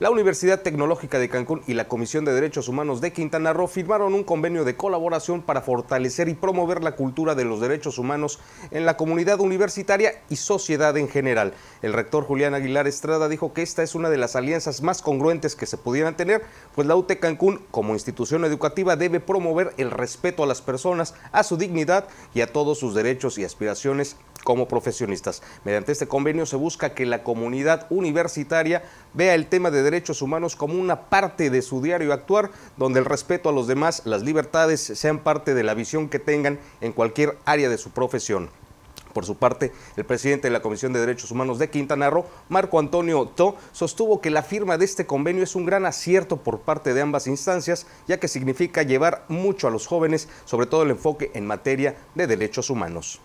La Universidad Tecnológica de Cancún y la Comisión de Derechos Humanos de Quintana Roo firmaron un convenio de colaboración para fortalecer y promover la cultura de los derechos humanos en la comunidad universitaria y sociedad en general. El rector Julián Aguilar Estrada dijo que esta es una de las alianzas más congruentes que se pudieran tener, pues la UT Cancún, como institución educativa, debe promover el respeto a las personas, a su dignidad y a todos sus derechos y aspiraciones como profesionistas. Mediante este convenio se busca que la comunidad universitaria vea el tema de derechos humanos como una parte de su diario actuar, donde el respeto a los demás, las libertades, sean parte de la visión que tengan en cualquier área de su profesión. Por su parte, el presidente de la Comisión de Derechos Humanos de Quintana Roo, Marco Antonio To, sostuvo que la firma de este convenio es un gran acierto por parte de ambas instancias, ya que significa llevar mucho a los jóvenes, sobre todo el enfoque en materia de derechos humanos.